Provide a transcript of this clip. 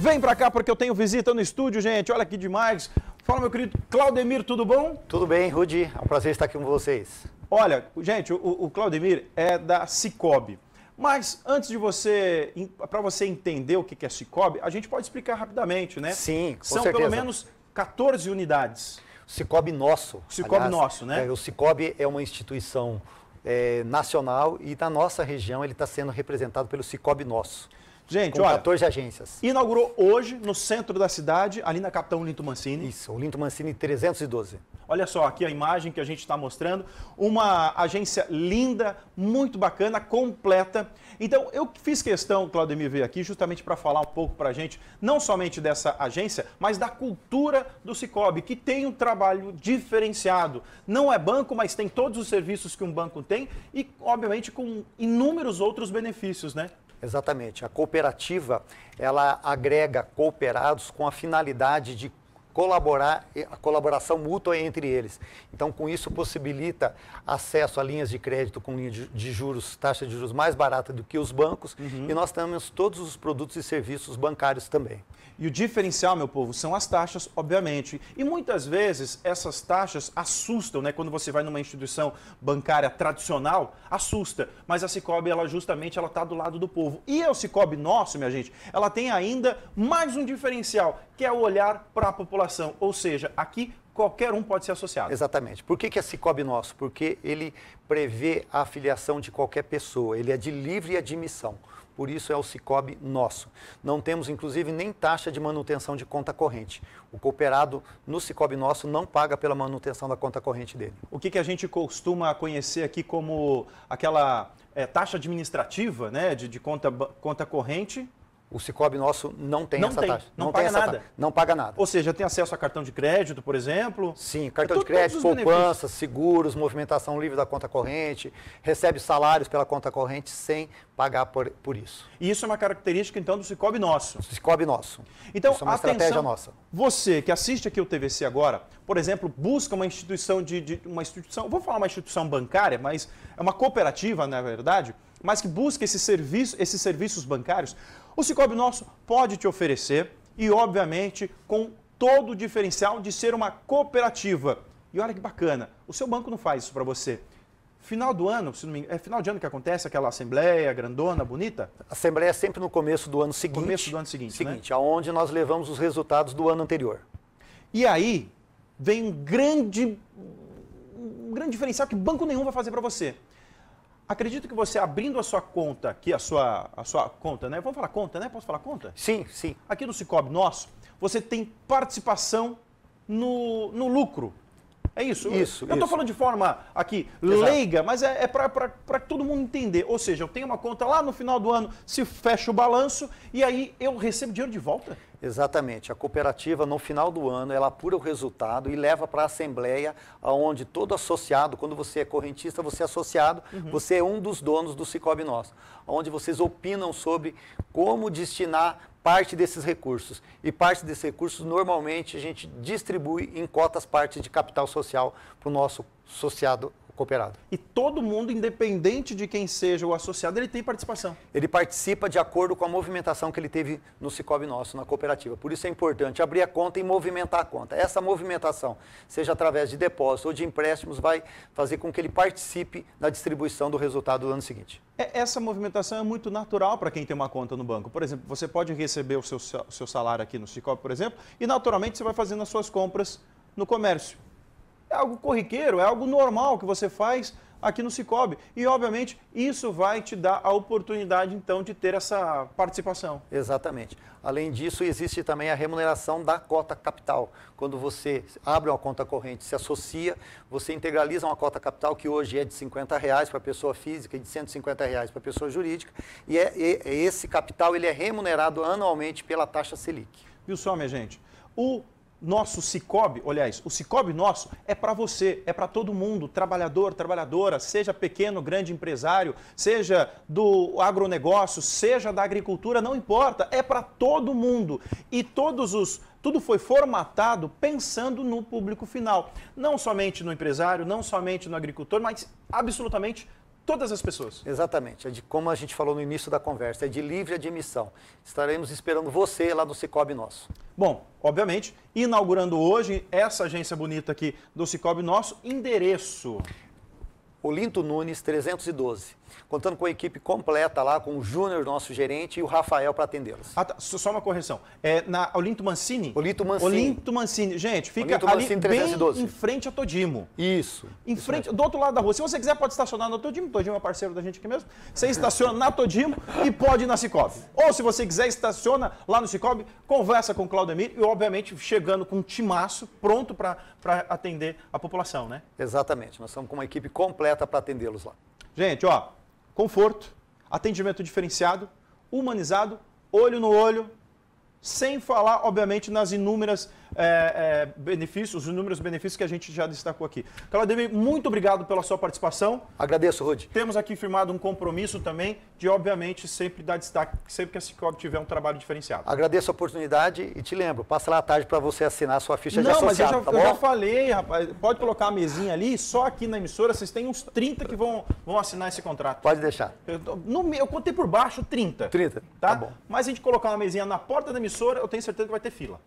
Vem pra cá porque eu tenho visita no estúdio, gente. Olha que demais. Fala, meu querido Claudemir, tudo bom? Tudo bem, Rudi. É um prazer estar aqui com vocês. Olha, gente, o Claudemir é da Sicoob. Mas antes de você, para você entender o que é Sicoob, a gente pode explicar rapidamente, né? Sim, com certeza. São pelo menos 14 unidades. Sicoob Nosso. Sicoob Nosso, né? O Sicoob é uma instituição nacional e na nossa região ele está sendo representado pelo Sicoob Nosso. Gente, olha, 14 agências. Inaugurou hoje no centro da cidade, ali na Capitão Olinto Mancini. Isso, Olinto Mancini 312. Olha só, aqui a imagem que a gente está mostrando. Uma agência linda, muito bacana, completa. Então, eu fiz questão, Claudemir veio aqui justamente para falar um pouco para a gente, não somente dessa agência, mas da cultura do Sicoob, que tem um trabalho diferenciado. Não é banco, mas tem todos os serviços que um banco tem e, obviamente, com inúmeros outros benefícios, né? Exatamente. A cooperativa, ela agrega cooperados com a finalidade de colaborar, a colaboração mútua entre eles. Então, com isso, possibilita acesso a linhas de crédito com linha de juros, taxa de juros mais barata do que os bancos. Uhum. E nós temos todos os produtos e serviços bancários também. E o diferencial, meu povo, são as taxas, obviamente. E muitas vezes essas taxas assustam, né? Quando você vai numa instituição bancária tradicional, assusta. Mas a Sicoob, ela justamente, ela está do lado do povo. E o Sicoob Nosso, minha gente, ela tem ainda mais um diferencial, que é o olhar para a população. Ou seja, aqui qualquer um pode ser associado. Exatamente. Por que é Sicoob Nosso? Porque ele prevê a afiliação de qualquer pessoa. Ele é de livre admissão. Por isso é o Sicoob Nosso. Não temos, inclusive, nem taxa de manutenção de conta corrente. O cooperado no Sicoob Nosso não paga pela manutenção da conta corrente dele. O que a gente costuma conhecer aqui como aquela taxa administrativa, né, de conta corrente? O Sicoob Nosso não tem essa taxa. Não paga nada. Não paga nada. Ou seja, tem acesso a cartão de crédito, por exemplo? Sim, cartão de crédito, poupança, seguros, movimentação livre da conta corrente, recebe salários pela conta corrente sem pagar por isso. E isso é uma característica, então, do Sicoob Nosso. Sicoob Nosso. Então, isso é uma estratégia nossa. Você que assiste aqui o TVC agora, por exemplo, busca uma instituição vou falar uma instituição bancária, mas é uma cooperativa, na verdade, mas que busca esses serviços bancários, o Sicoob Nosso pode te oferecer e, obviamente, com todo o diferencial de ser uma cooperativa. E olha que bacana, o seu banco não faz isso para você. Final do ano, se não me engano, é final de ano que acontece aquela assembleia grandona, bonita? A assembleia é sempre no começo do ano seguinte. Começo do ano seguinte, né? Aonde nós levamos os resultados do ano anterior. E aí vem um grande diferencial que banco nenhum vai fazer para você. Acredito que você abrindo a sua conta aqui, a sua conta, né? Vamos falar conta, né? Posso falar conta? Sim, sim. Aqui no Sicoob Nosso, você tem participação no lucro. É isso? Isso. Eu estou falando de forma aqui leiga, mas é para todo mundo entender. Ou seja, eu tenho uma conta lá no final do ano, se fecha o balanço e aí eu recebo dinheiro de volta? Exatamente. A cooperativa, no final do ano, ela apura o resultado e leva para a assembleia, onde todo associado, quando você é correntista, você é associado, você é um dos donos do Sicoob Nosso, onde vocês opinam sobre como destinar parte desses recursos. E parte desses recursos, normalmente, a gente distribui em cotas parte de capital social para o nosso associado cooperado. E todo mundo, independente de quem seja o associado, ele tem participação. Ele participa de acordo com a movimentação que ele teve no Sicoob Nosso, na cooperativa. Por isso é importante abrir a conta e movimentar a conta. Essa movimentação, seja através de depósito ou de empréstimos, vai fazer com que ele participe na distribuição do resultado do ano seguinte. Essa movimentação é muito natural para quem tem uma conta no banco. Por exemplo, você pode receber o seu salário aqui no Sicoob, por exemplo, e naturalmente você vai fazendo as suas compras no comércio. É algo corriqueiro, é algo normal que você faz aqui no Sicoob. E, obviamente, isso vai te dar a oportunidade, então, de ter essa participação. Exatamente. Além disso, existe também a remuneração da cota capital. Quando você abre uma conta corrente, se associa, você integraliza uma cota capital que hoje é de R$50 para a pessoa física e de R$150 para a pessoa jurídica. E esse capital ele é remunerado anualmente pela taxa Selic. Viu só, minha gente? O Sicoob Nosso é para você, é para todo mundo, trabalhador, trabalhadora, seja pequeno, grande empresário, seja do agronegócio, seja da agricultura, não importa, é para todo mundo. E tudo foi formatado pensando no público final, não somente no empresário, não somente no agricultor, mas absolutamente todas as pessoas. Exatamente. É de como a gente falou no início da conversa, é de livre admissão. Estaremos esperando você lá no Sicoob Nosso. Bom, obviamente, inaugurando hoje essa agência bonita aqui do Sicoob Nosso, endereço... Olinto Nunes, 312, contando com a equipe completa lá, com o Júnior, nosso gerente, e o Rafael para atendê-los. Ah, tá. Só uma correção, é na Olinto Mancini? Olinto Mancini. Olinto Mancini, gente, fica Olinto Mancini, ali 312. Bem em frente ao Todimo. Isso. Em frente, isso do outro lado da rua. Se você quiser, pode estacionar no Todimo, Todimo é parceiro da gente aqui mesmo. Você estaciona na Todimo e pode ir na Sicoob. Ou se você quiser, estaciona lá no Sicoob, conversa com o Claudemir e, obviamente, chegando com um timaço pronto para atender a população, né? Exatamente, nós estamos com uma equipe completa para atendê-los lá. Gente, ó, conforto, atendimento diferenciado, humanizado, olho no olho, sem falar, obviamente, nas inúmeras benefícios, os inúmeros benefícios que a gente já destacou aqui. Claudemir, muito obrigado pela sua participação. Agradeço, Rudi. Temos aqui firmado um compromisso também de, obviamente, sempre dar destaque, sempre que a Sicoob tiver um trabalho diferenciado. Agradeço a oportunidade e te lembro, passa lá à tarde para você assinar a sua ficha de associado. Não, mas eu já falei, rapaz, pode colocar a mesinha ali, só aqui na emissora, vocês têm uns 30 que vão assinar esse contrato. Pode deixar. Eu contei por baixo 30. 30, tá bom. Mas a gente colocar uma mesinha na porta da emissora, eu tenho certeza que vai ter fila.